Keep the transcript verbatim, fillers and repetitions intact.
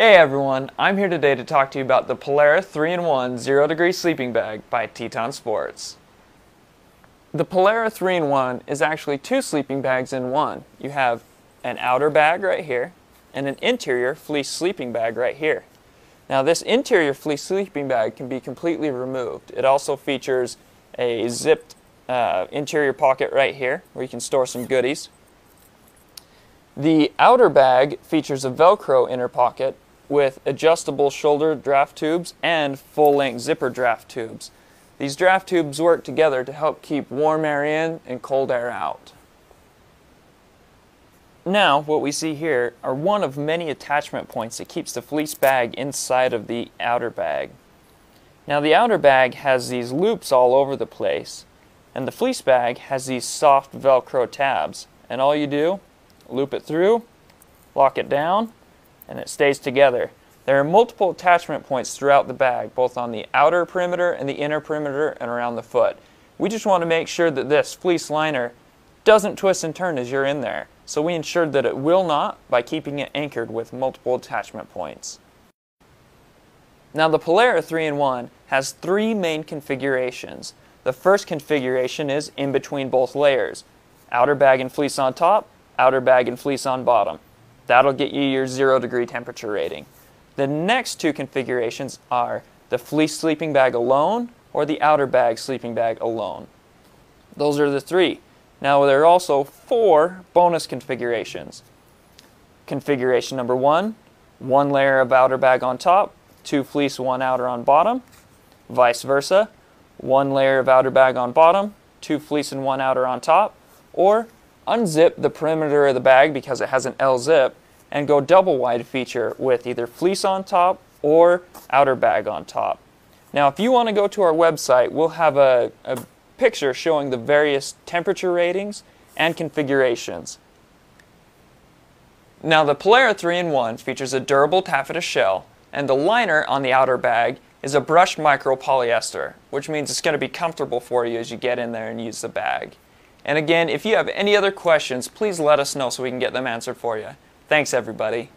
Hey everyone, I'm here today to talk to you about the Polara three in one Zero Degree Sleeping Bag by Teton Sports. The Polara three in one is actually two sleeping bags in one. You have an outer bag right here and an interior fleece sleeping bag right here. Now this interior fleece sleeping bag can be completely removed. It also features a zipped uh, interior pocket right here where you can store some goodies. The outer bag features a Velcro inner pocket with adjustable shoulder draft tubes and full-length zipper draft tubes. These draft tubes work together to help keep warm air in and cold air out. Now, what we see here are one of many attachment points that keeps the fleece bag inside of the outer bag. Now, the outer bag has these loops all over the place, and the fleece bag has these soft Velcro tabs, and all you do, loop it through, lock it down, and it stays together. There are multiple attachment points throughout the bag, both on the outer perimeter and the inner perimeter and around the foot. We just want to make sure that this fleece liner doesn't twist and turn as you're in there. So we ensured that it will not by keeping it anchored with multiple attachment points. Now the Polara three in one has three main configurations. The first configuration is in between both layers. Outer bag and fleece on top, outer bag and fleece on bottom. That'll get you your zero degree temperature rating. The next two configurations are the fleece sleeping bag alone or the outer bag sleeping bag alone. Those are the three. Now there are also four bonus configurations. Configuration number one, one layer of outer bag on top, two fleece, one outer on bottom, vice versa, one layer of outer bag on bottom, two fleece and one outer on top, or unzip the perimeter of the bag because it has an L-zip and go double wide feature with either fleece on top or outer bag on top. Now if you want to go to our website, we'll have a, a picture showing the various temperature ratings and configurations. Now the Polara three in one features a durable taffeta shell, and the liner on the outer bag is a brushed micro polyester, which means it's going to be comfortable for you as you get in there and use the bag. And again, if you have any other questions, please let us know so we can get them answered for you. Thanks, everybody.